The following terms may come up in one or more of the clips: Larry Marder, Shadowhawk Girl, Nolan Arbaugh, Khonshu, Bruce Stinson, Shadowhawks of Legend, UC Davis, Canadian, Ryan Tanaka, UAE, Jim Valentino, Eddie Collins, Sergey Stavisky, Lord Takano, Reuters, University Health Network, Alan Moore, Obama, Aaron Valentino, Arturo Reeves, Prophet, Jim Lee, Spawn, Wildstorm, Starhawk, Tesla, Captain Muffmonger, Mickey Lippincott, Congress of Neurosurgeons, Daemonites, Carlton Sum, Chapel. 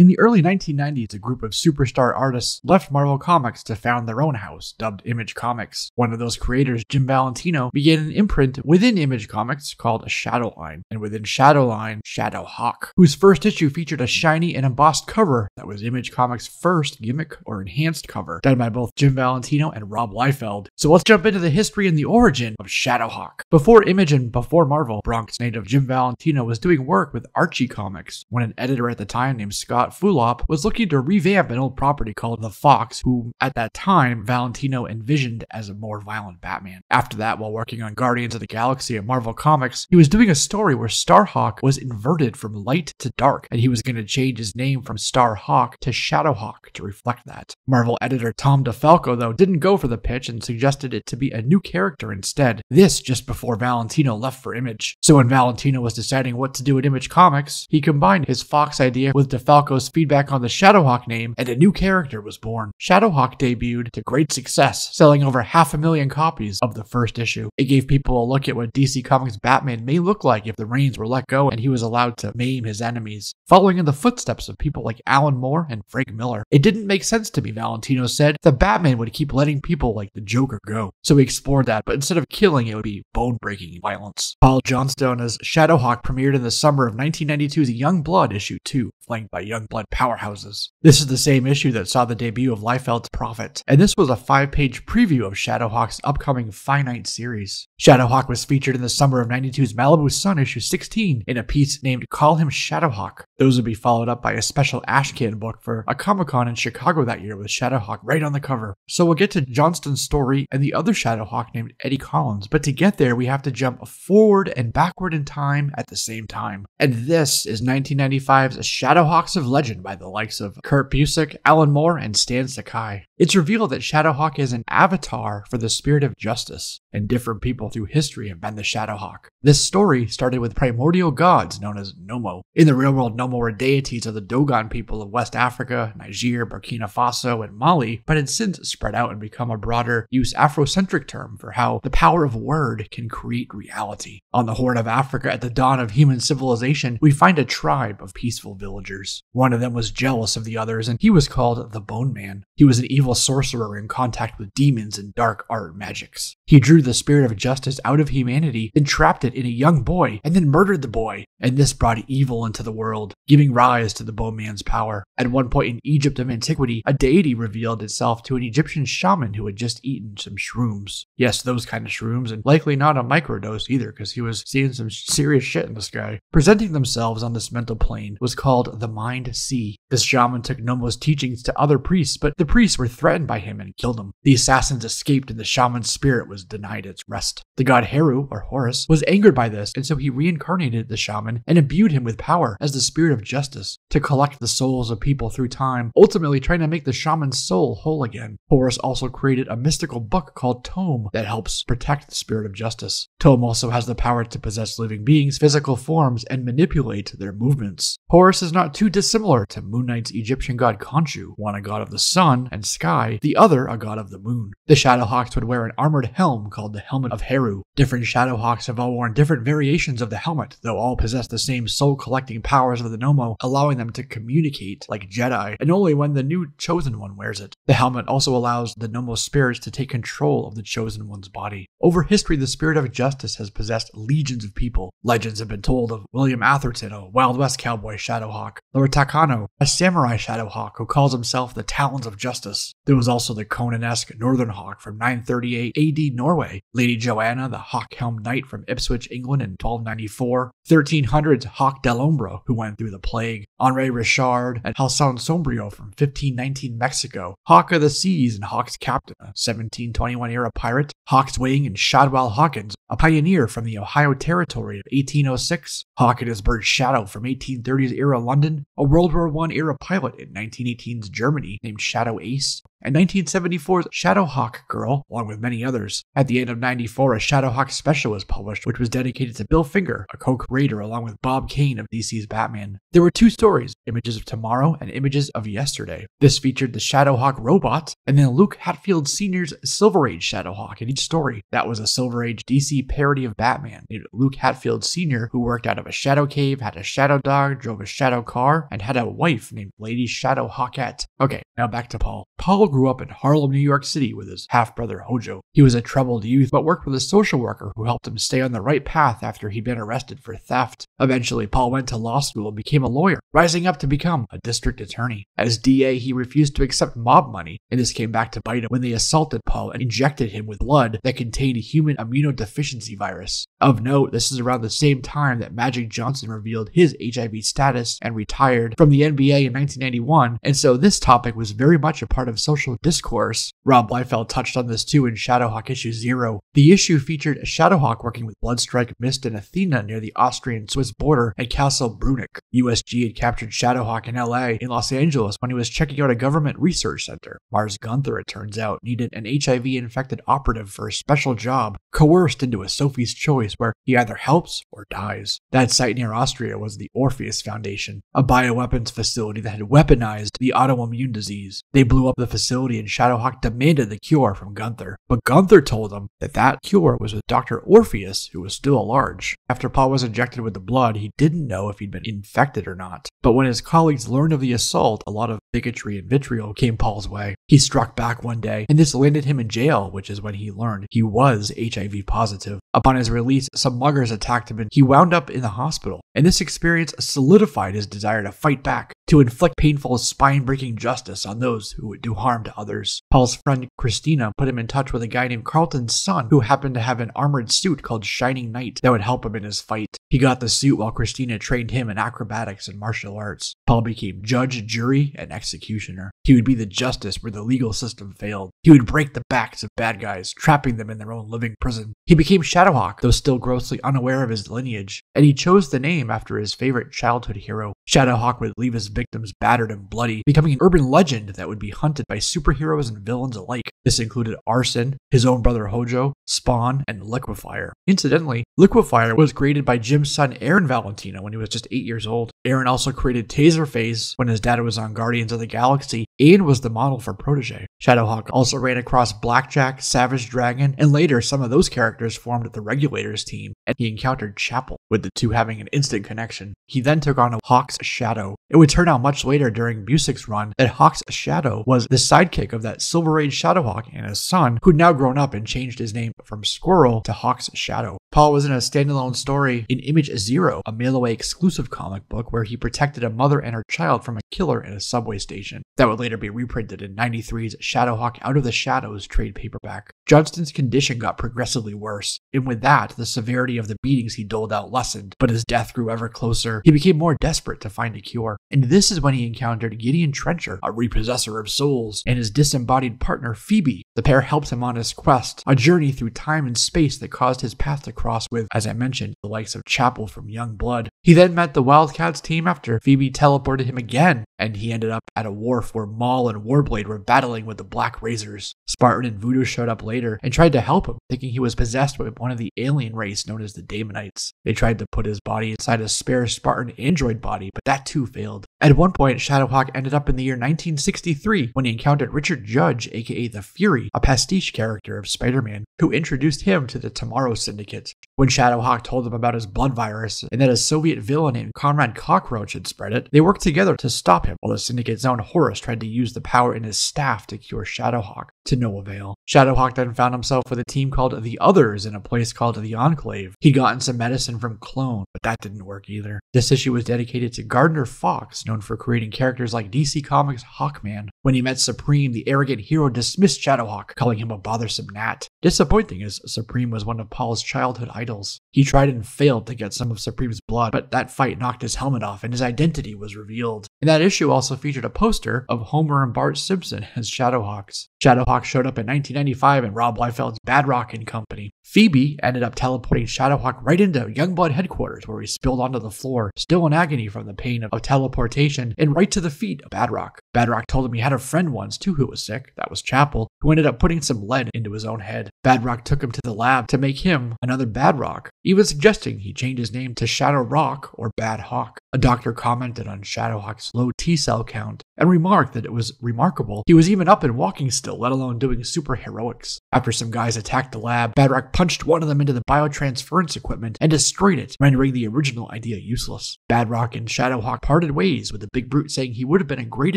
In the early 1990s, a group of superstar artists left Marvel Comics to found their own house, dubbed Image Comics. One of those creators, Jim Valentino, began an imprint within Image Comics called Shadowline, and within Shadowline, Shadowhawk, whose first issue featured a shiny and embossed cover that was Image Comics' first gimmick or enhanced cover, done by both Jim Valentino and Rob Liefeld. So let's jump into the history and the origin of Shadowhawk. Before Image and before Marvel, Bronx native Jim Valentino was doing work with Archie Comics when an editor at the time named Scott Fulop was looking to revamp an old property called The Fox, who at that time Valentino envisioned as a more violent Batman. After that, while working on Guardians of the Galaxy at Marvel Comics, he was doing a story where Starhawk was inverted from light to dark, and he was going to change his name from Starhawk to Shadowhawk to reflect that. Marvel editor Tom DeFalco, though, didn't go for the pitch and suggested it to be a new character instead, this just before Valentino left for Image. So when Valentino was deciding what to do at Image Comics, he combined his Fox idea with DeFalco's feedback on the Shadowhawk name, and a new character was born. Shadowhawk debuted to great success, selling over 500,000 copies of the first issue. It gave people a look at what DC Comics Batman may look like if the reins were let go and he was allowed to maim his enemies, following in the footsteps of people like Alan Moore and Frank Miller. It didn't make sense to me, Valentino said, that Batman would keep letting people like the Joker go. So he explored that, but instead of killing, it would be bone-breaking violence. Paul Johnston as Shadowhawk premiered in the summer of 1992's Youngblood issue 2, flanked by Youngblood powerhouses. This is the same issue that saw the debut of Liefeld's Prophet, and this was a 5-page preview of Shadowhawk's upcoming Finite series. Shadowhawk was featured in the summer of 92's Malibu Sun issue 16 in a piece named Call Him Shadowhawk. Those would be followed up by a special Ashcan book for a Comic-Con in Chicago that year with Shadowhawk right on the cover. So we'll get to Johnston's story and the other Shadowhawk named Eddie Collins, but to get there we have to jump forward and backward in time at the same time. And this is 1995's Shadowhawks of Legend by the likes of Kurt Busiek, Alan Moore, and Stan Sakai. It's revealed that Shadowhawk is an avatar for the spirit of justice, and different people through history have been the Shadowhawk. This story started with primordial gods known as Nommo. In the real world, Nommo were deities of the Dogon people of West Africa, Niger, Burkina Faso, and Mali, but had since spread out and become a broader use Afrocentric term for how the power of word can create reality. On the Horn of Africa at the dawn of human civilization, we find a tribe of peaceful villagers. One of them was jealous of the others, and he was called the Bone Man. He was an evil sorcerer in contact with demons and dark art magics. He drew the spirit of justice out of humanity, entrapped it in a young boy, and then murdered the boy, and this brought evil into the world, giving rise to the Bone Man's power. At one point in Egypt of antiquity, a deity revealed itself to an Egyptian shaman who had just eaten some shrooms. Yes, those kind of shrooms, and likely not a microdose either, because he was seeing some serious shit in this guy. Presenting themselves on this mental plane was called the Mind Sea. This shaman took Nommo's teachings to other priests, but the priests were threatened by him and killed him. The assassins escaped, and the shaman's spirit was denied its rest. The god Heru, or Horus, was angered by this, and so he reincarnated the shaman and imbued him with power as the spirit of justice to collect the souls of people through time, ultimately trying to make the shaman's soul whole again. Horus also created a mystical book called Tome that helps protect the spirit of justice. Tome also has the power to possess living beings' physical forms and manipulate their movements. Horus is not too dissimilar to Moon Knight's Egyptian god Khonshu, one a god of the sun and sky, the other a god of the moon. The Shadowhawks would wear an armored helm called the Helmet of Heru. Different Shadowhawks have all worn different variations of the helmet, though all possess the same soul-collecting powers of the Nommo, allowing them to communicate like Jedi, and only when the new Chosen One wears it. The helmet also allows the Nommo's spirits to take control of the Chosen One's body. Over history, the spirit of justice has possessed legions of people. Legends have been told of William Atherton, a Wild West cowboy Shadowhawk, Lord Takano, a samurai Shadowhawk who calls himself the Talons of Justice. There was also the Conan-esque Northern Hawk from 938 AD Norway, Lady Joanna, the Hawk-helmed knight from Ipswich, England in 1294, 1300's Hawk Delhombra, who went through the plague, Henri Richard, and Hassan Sombrio from 1519 Mexico, Hawk of the Seas and Hawk's Captain, a 1721-era pirate, Hawk's Wing and Shadwell Hawkins, a pioneer from the Ohio Territory of 1806, Hawk and his bird Shadow from 1830s-era London, a World War I-era pilot in 1918's Germany named Shadow Ace, and 1974's Shadowhawk Girl, along with many others. At the end of '94, a Shadowhawk special was published, which was dedicated to Bill Finger, a co-creator along with Bob Kane of DC's Batman. There were two stories, Images of Tomorrow and Images of Yesterday. This featured the Shadowhawk robot, and then Luke Hatfield Sr.'s Silver Age Shadowhawk in each story. That was a Silver Age DC parody of Batman, named Luke Hatfield Sr., who worked out of a shadow cave, had a shadow dog, drove a shadow car, and had a wife named Lady Shadowhawkette. Okay, now back to Paul. Paul grew up in Harlem, New York City with his half-brother Hojo. He was a troubled youth, but worked with a social worker who helped him stay on the right path after he'd been arrested for theft. Eventually, Paul went to law school and became a lawyer, rising up to become a district attorney. As DA, he refused to accept mob money, and this came back to bite him when they assaulted Paul and injected him with blood that contained human immunodeficiency virus. Of note, this is around the same time that Magic Johnson revealed his HIV status and retired from the NBA in 1991, and so this topic was very much a part of social discourse. Rob Liefeld touched on this too in Shadowhawk issue 0. The issue featured Shadowhawk working with Bloodstrike, Mist, and Athena near the Austrian-Swiss border at Castle Brunick. USG had captured Shadowhawk in LA in Los Angeles when he was checking out a government research center. Mars Gunther, it turns out, needed an HIV-infected operative for a special job, coerced into a Sophie's Choice where he either helps or dies. That site near Austria was the Orpheus Foundation, a bioweapons facility that had weaponized the autoimmune disease. They blew up the facility and Shadowhawk demanded the cure from Gunther, but Gunther told him that cure was with Dr. Orpheus, who was still at large. After Paul was injected with the blood, he didn't know if he'd been infected or not, but when his colleagues learned of the assault, a lot of bigotry and vitriol came Paul's way. He struck back one day, and this landed him in jail, which is when he learned he was HIV positive. Upon his release, some muggers attacked him and he wound up in the hospital, and this experience solidified his desire to fight back, to inflict painful, spine-breaking justice on those who would do harm to others. Paul's friend Christina put him in touch with a guy named Carlton's son, who happened to have an armored suit called Shining Knight that would help him in his fight. He got the suit while Christina trained him in acrobatics and martial arts. Paul became judge, jury, and executioner. He would be the justice where the legal system failed. He would break the backs of bad guys, trapping them in their own living prison. He became Shadowhawk, though still grossly unaware of his lineage, and he chose the name after his favorite childhood hero. Shadowhawk would leave his victims battered and bloody, becoming an urban legend that would be hunted by superheroes and villains alike. This included Arson, his own brother Hojo, Spawn, and Liquifier. Incidentally, Liquifier was created by Jim's son Aaron Valentino when he was just 8 years old. Aaron also created Taserface when his dad was on Guardians of the Galaxy and was the model for Protege. Shadowhawk also ran across Blackjack, Savage Dragon, and later some of those characters formed the Regulators team, and he encountered Chapel, with the two having an instant connection. He then took on Hawk's Shadow. It would turn out much later during Busiek's run that Hawk's Shadow was the sidekick of that Silver Age Shadowhawk and his son, who'd now grown up and changed his name from Squirrel to Hawk's Shadow. Paul was in a standalone story in Image 0, a mail-away exclusive comic book where he protected a mother and her child from a killer in a subway station. That would later be reprinted in '93's Shadowhawk Out of the Shadows trade paperback. Johnston's condition got progressively worse, and with that, the severity of the beatings he doled out lessened, but his death grew ever closer. He became more desperate to find a cure, and this is when he encountered Gideon Trencher, a repossessor of souls, and his disembodied partner Phoebe. The pair helped him on his quest, a journey through time and space that caused his path to cross with, as I mentioned, the likes of Chapel from Youngblood. He then met the Wildcats team after Phoebe teleported him again, and he ended up at a wharf where Maul and Warblade were battling with the Black Razors. Spartan and Voodoo showed up later and tried to help him, thinking he was possessed by one of the alien race known as the Daemonites. They tried to put his body inside a spare Spartan android body, but that too failed. At one point, Shadowhawk ended up in the year 1963 when he encountered Richard Judge, aka the Fury, a pastiche character of Spider-Man, who introduced him to the Tomorrow Syndicate. When Shadowhawk told him about his blood virus and that a Soviet villain named Comrade Cockroach had spread it, they worked together to stop him, while the Syndicate's own Horus tried to use the power in his staff to cure Shadowhawk, to no avail. Shadowhawk then found himself with a team called The Others in a place called The Enclave. He'd gotten some medicine from Clone, but that didn't work either. This issue was dedicated to Gardner Fox, known for creating characters like DC Comics' Hawkman. When he met Supreme, the arrogant hero dismissed Shadowhawk, calling him a bothersome gnat. Disappointing, as Supreme was one of Paul's childhood idols. He tried and failed to get some of Supreme's blood, but that fight knocked his helmet off and his identity was revealed. And that issue also featured a poster of Homer and Bart Simpson as Shadowhawks. Shadowhawk showed up in 1995 in Rob Liefeld's Bad Rock & Company. Phoebe ended up teleporting Shadowhawk right into Youngblood headquarters, where he spilled onto the floor, still in agony from the pain of teleportation, and right to the feet of Bad Rock. Badrock told him he had a friend once too who was sick, that was Chapel, who ended up putting some lead into his own head. Badrock took him to the lab to make him another Badrock, even suggesting he change his name to Shadowrock or Bad Hawk. A doctor commented on Shadowhawk's low T-cell count and remarked that it was remarkable he was even up and walking still, let alone doing super heroics. After some guys attacked the lab, Badrock punched one of them into the biotransference equipment and destroyed it, rendering the original idea useless. Badrock and Shadowhawk parted ways, with the big brute saying he would have been a great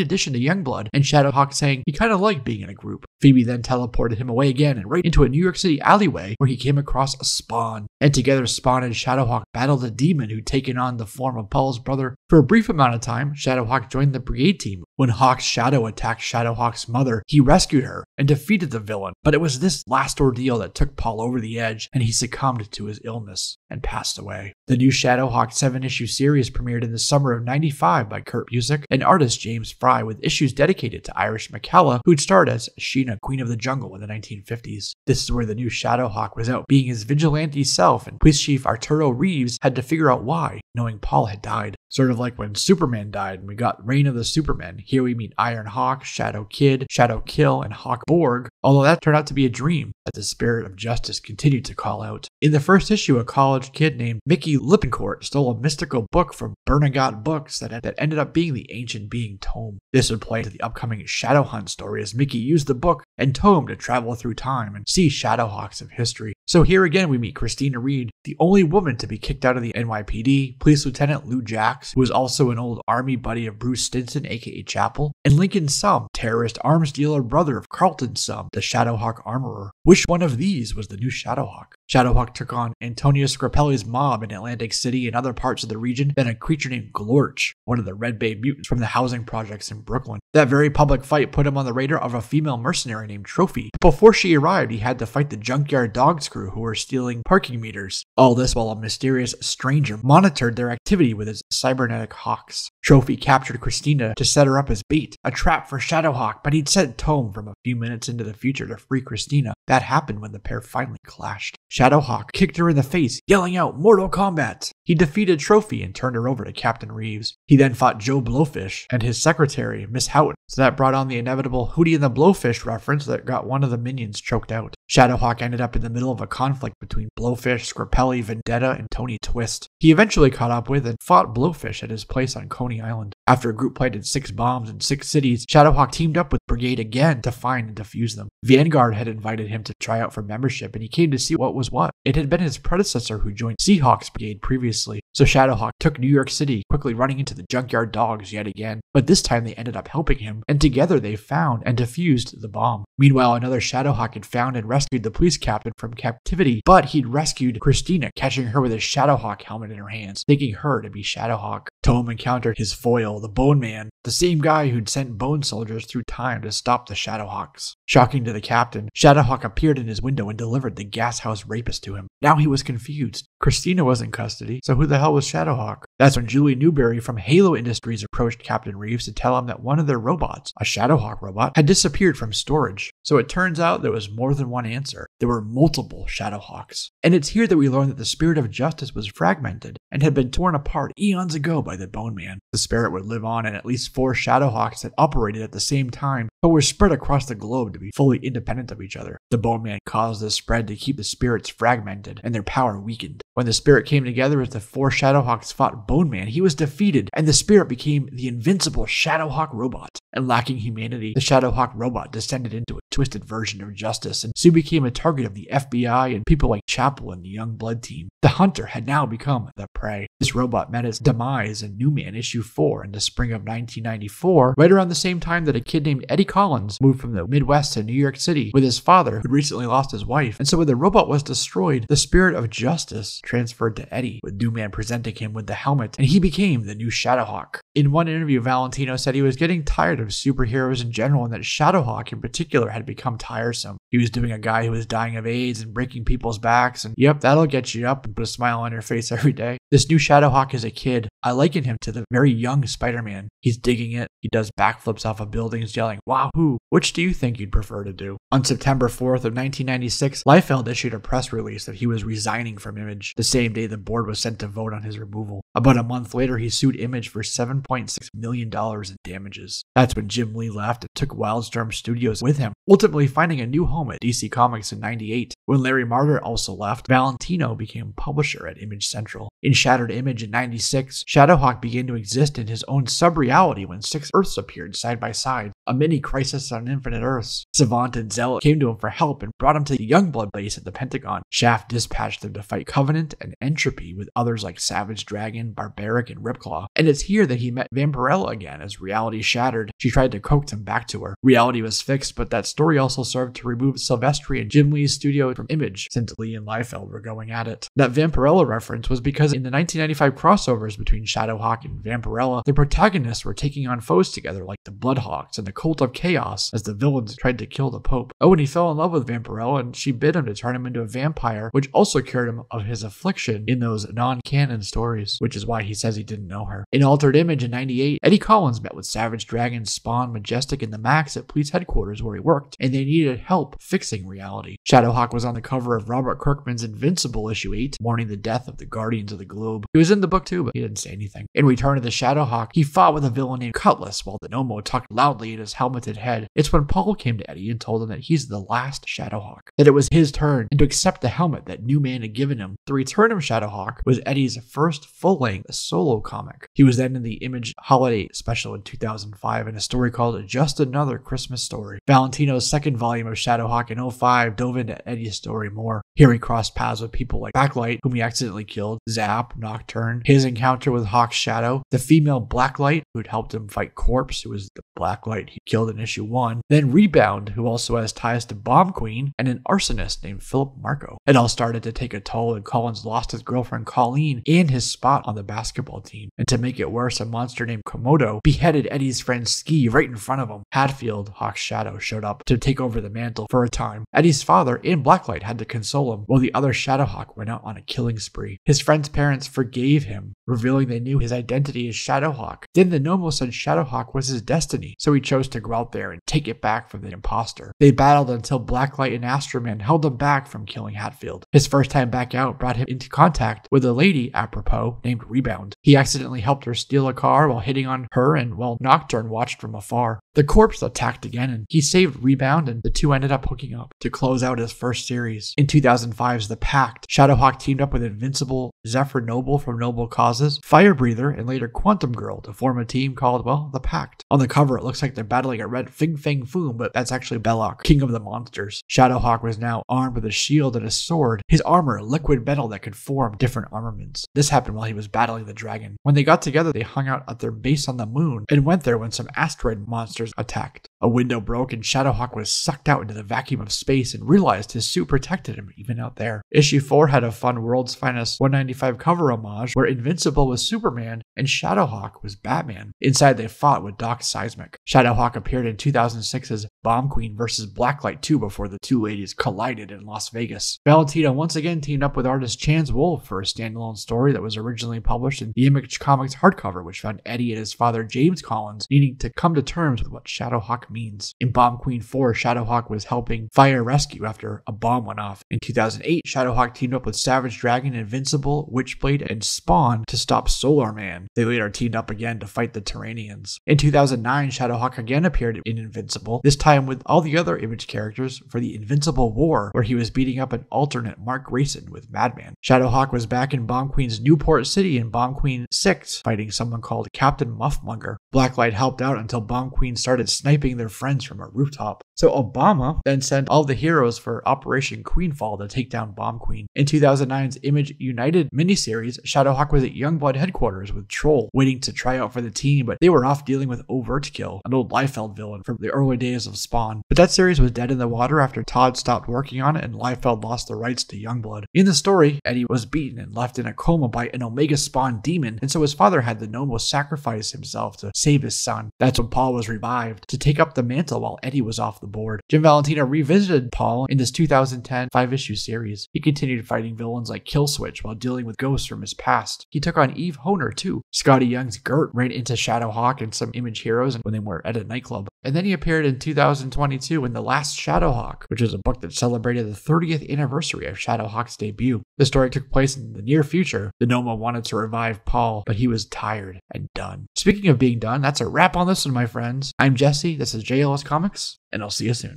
addition to Youngblood, and Shadowhawk saying he kinda liked being in a group. Phoebe then teleported him away again and right into a New York City alleyway where he came across a Spawn. And together Spawn and Shadowhawk battled a demon who'd taken on the form of Paul's brother. For a brief amount of time, Shadowhawk joined the brigade team. When Hawk's shadow attacked Shadowhawk's mother, he rescued her and defeated the villain, but it was this last ordeal that took Paul over the edge, and he succumbed to his illness and passed away. The new Shadowhawk 7-issue series premiered in the summer of '95 by Kurt Busiek and artist James Fry, with issues dedicated to Irish McCalla, who'd starred as Sheena, Queen of the Jungle, in the 1950s. This is where the new Shadowhawk was out being his vigilante self, and police chief Arturo Reeves had to figure out why, knowing Paul had died. Sort of like when Superman died and we got Reign of the Supermen. Here we meet Iron Hawk, Shadow Kid, Shadow Kill, and Hawk Borg, although that turned out to be a dream that the spirit of justice continued to call out. In the first issue, a college kid named Mickey Lippincott stole a mystical book from Bernagot Books that ended up being the ancient being Tome. This would play into the upcoming Shadowhunt story, as Mickey used the book and Tome to travel through time and see Shadowhawks of history. So here again we meet Christina Reed, the only woman to be kicked out of the NYPD, Police Lieutenant Lou Jack, who was also an old army buddy of Bruce Stinson, aka Chapel, and Lincoln Sum, terrorist arms dealer brother of Carlton Sum, the Shadowhawk armorer. Which one of these was the new Shadowhawk? Shadowhawk took on Antonio Scarpelli's mob in Atlantic City and other parts of the region, then a creature named Glorch, one of the Red Bay mutants from the housing projects in Brooklyn. That very public fight put him on the radar of a female mercenary named Trophy, but before she arrived he had to fight the Junkyard Dogs crew who were stealing parking meters. All this while a mysterious stranger monitored their activity with his cybernetic hawks. Trophy captured Christina to set her up as bait, a trap for Shadowhawk, but he'd sent Tome from a few minutes into the future to free Christina. That happened when the pair finally clashed. Shadowhawk kicked her in the face, yelling out, "Mortal Kombat!" He defeated Trophy and turned her over to Captain Reeves. He then fought Joe Blowfish and his secretary, Miss Houghton, so that brought on the inevitable Hootie and the Blowfish reference that got one of the minions choked out. Shadowhawk ended up in the middle of a conflict between Blowfish, Scarpelli, Vendetta, and Tony Twist. He eventually caught up with and fought Blowfish at his place on Coney Island. After a group planted 6 bombs in 6 cities, Shadowhawk teamed up with Brigade again to find and defuse them. Vanguard had invited him to try out for membership, and he came to see what was what. It had been his predecessor who joined Seahawk's Brigade previously, so Shadowhawk took New York City, quickly running into the Junkyard Dogs yet again, but this time they ended up helping him, and together they found and defused the bomb. Meanwhile, another Shadowhawk had found and rescued the police captain from captivity, but he'd rescued Christina, catching her with his Shadowhawk helmet in her hands, thinking her to be Shadowhawk. Tome encountered his foil, the Bone Man, the same guy who'd sent bone soldiers through time to stop the Shadowhawks. Shocking to the captain, Shadowhawk appeared in his window and delivered the gas house rapist to him. Now he was confused. Christina was in custody, so who the hell was Shadowhawk? That's when Julie Newberry from Halo Industries approached Captain Reeves to tell him that one of their robots, a Shadowhawk robot, had disappeared from storage. So it turns out there was more than one answer. There were multiple Shadowhawks. And it's here that we learn that the spirit of justice was fragmented and had been torn apart eons ago by the Bone Man. The spirit would live on in at least 4 Shadowhawks that operated at the same time, but were spread across the globe to be fully independent of each other. The Bone Man caused this spread to keep the spirits fragmented and their power weakened. When the spirit came together as the 4 Shadowhawks fought Bone Man, he was defeated, and the spirit became the invincible Shadowhawk robot. And lacking humanity, the Shadowhawk robot descended into a twisted version of justice and soon became a target of the FBI and people like Chapel and the Youngblood team. The hunter had now become the prey. This robot met its demise in New Man issue 4 in the spring of 1994, right around the same time that a kid named Eddie Collins moved from the Midwest to New York City with his father, who'd recently lost his wife. And so when the robot was destroyed, the spirit of justice transferred to Eddie, with New Man presenting him with the helmet, and he became the new Shadowhawk. In one interview, Valentino said he was getting tired of superheroes in general and that Shadowhawk in particular had become tiresome. He was doing a guy who was dying of AIDS and breaking people's backs, and yep, that'll get you up and put a smile on your face every day. This new Shadowhawk is a kid. I liken him to the very young Spider-Man. He's digging it. He does backflips off of buildings yelling, "Wahoo!" Which do you think you'd prefer to do? On September 4th of 1996, Liefeld issued a press release that he was resigning from Image, the same day the board was sent to vote on his removal. About a month later, he sued Image for $7.6 million in damages. That's when Jim Lee left and took Wildstorm Studios with him, ultimately finding a new home at DC Comics in 1998. When Larry Marder also left, Valentino became publisher at Image Central. In Shattered Image in 1996, Shadowhawk began to exist in his own sub-reality when six Earths appeared side by side, a mini-crisis on Infinite Earths. Savant and Zealot came to him for help and brought him to the Youngblood base at the Pentagon. Shaft dispatched them to fight Covenant and Entropy with others like Savage Dragon, Barbaric, and Ripclaw. And it's here that he met Vampirella again as reality shattered. She tried to coax him back to her. Reality was fixed, but that story also served to remove Silvestri and Jim Lee's studio from Image, since Lee and Liefeld were going at it. That Vampirella reference was because in the 1995 crossovers between Shadowhawk and Vampirella, the protagonists were taking on foes together like the Bloodhawks and the Cult of Chaos as the villains tried to kill the Pope. Oh, and he fell in love with Vampirella and she bid him to turn him into a vampire, which also cured him of his affliction in those non-canon stories, which is why he says he didn't know her. In Altered Image in 1998, Eddie Collins met with Savage Dragon, Spawn, Majestic, and the Max at police headquarters where he worked, and they needed help fixing reality. Shadowhawk was on the cover of Robert Kirkman's Invincible issue 8, mourning the death of the Guardians of the Globe. He was in the book too, but he didn't say anything. In Return of the Shadowhawk, he fought with a villain named Cutlass while the Nommo talked loudly in his helmeted head. It's when Paul came to Eddie and told him that he's the last Shadowhawk, that it was his turn, and to accept the helmet that New Man had given him. The Return of Shadowhawk was Eddie's first full-length solo comic. He was then in the Image Holiday Special in 2005 in a story called Just Another Christmas Story. Valentino's second volume of Shadowhawk in 2005 dove into Eddie's story more. Here he crossed paths with people like Backlight, whom he accidentally killed, Zap, Nocturne, his encounter with Hawk's shadow, the female Blacklight, who'd helped him fight Corpse, who was the Blacklight he killed in issue 1, then Rebound, who also has ties to Bomb Queen, and an arsonist named Philip Marco. It all started to take a toll, and Collins lost his girlfriend Colleen and his spot on the basketball team. And to make it worse, a monster named Komodo beheaded Eddie's friend Ski right in front of him. Hatfield, Hawk's shadow, showed up to take over the mantle for a time. Eddie's father and Blacklight had to console him, while the other Shadowhawk went out on a killing spree. His friend's parents forgave him, revealing they knew his identity as Shadowhawk. Then the Nommo said Shadowhawk was his destiny, so he chose to go out there and take it back from the imposter. They battled until Blacklight and Astroman held him back from killing Hatfield. His first time back out brought him into contact with a lady, apropos, named Rebound. He accidentally helped her steal a car while hitting on her, and while Nocturne watched from afar. The Corpse attacked again, and he saved Rebound, and the two ended up hooking up to close out his first series. In 2005's The Pact, Shadowhawk teamed up with Invincible, Zephyr Noble from Noble Causes, Firebreather, and later Quantum Girl to form a team called, well, The Pact. On the cover, it looks like they're battling a red Fing Fang Foom, but that's actually Belloc, King of the Monsters. Shadowhawk was now armed with a shield and a sword, his armor liquid metal that could form different armaments. This happened while he was battling the dragon. When they got together, they hung out at their base on the moon and went there when some asteroid monsters attacked. A window broke and Shadowhawk was sucked out into the vacuum of space and realized his suit protected him even out there. Issue 4 had a fun World's Finest 195 cover homage where Invincible was Superman and Shadowhawk was Batman. Inside they fought with Doc Seismic. Shadowhawk appeared in 2006's Bomb Queen vs. Blacklight 2 before the two ladies collided in Las Vegas. Valentino once again teamed up with artist Chance Wolfe for a standalone story that was originally published in the Image Comics hardcover, which found Eddie and his father James Collins needing to come to terms with what Shadowhawk means. In Bomb Queen 4, Shadowhawk was helping fire rescue after a bomb went off. In 2008, Shadowhawk teamed up with Savage Dragon, Invincible, Witchblade, and Spawn to stop Solar Man. They later teamed up again to fight the Terranians. In 2009, Shadowhawk again appeared in Invincible, this time with all the other Image characters for the Invincible War, where he was beating up an alternate Mark Grayson with Madman. Shadowhawk was back in Bomb Queen's Newport City in Bomb Queen 6, fighting someone called Captain Muffmonger. Blacklight helped out until Bomb Queen started sniping their friends from a rooftop. So Obama then sent all the heroes for Operation Queenfall to take down Bomb Queen. In 2009's Image United miniseries, Shadowhawk was at Youngblood headquarters with Troll, waiting to try out for the team, but they were off dealing with Overtkill, an old Liefeld villain from the early days of Spawn. But that series was dead in the water after Todd stopped working on it and Liefeld lost the rights to Youngblood. In the story, Eddie was beaten and left in a coma by an Omega Spawn demon, and so his father had the Nommo sacrifice himself to save his son. That's when Paul was revived to take up the mantle while Eddie was off the board. Jim Valentino revisited Paul in this 2010 5-issue series. He continued fighting villains like Killswitch while dealing with ghosts from his past. He took on Eve Honer too. Scotty Young's Gert ran into Shadowhawk and some Image heroes when they were at a nightclub. And then he appeared in 2022 in The Last Shadowhawk, which was a book that celebrated the 30th anniversary of Shadowhawk's debut. The story took place in the near future. The Nommo wanted to revive Paul, but he was tired and done. Speaking of being done, that's a wrap on this one, my friends. I'm Jesse, this is JLS Comics, and I'll see you soon.